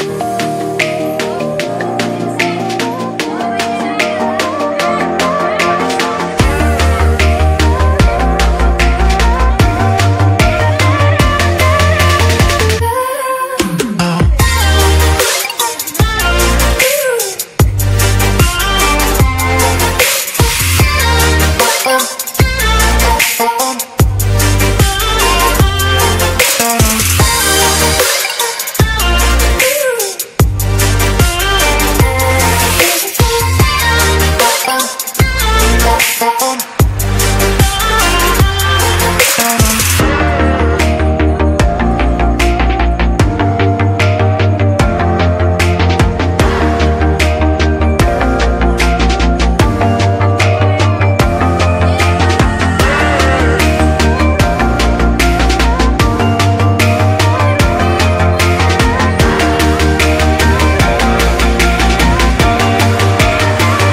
everybody.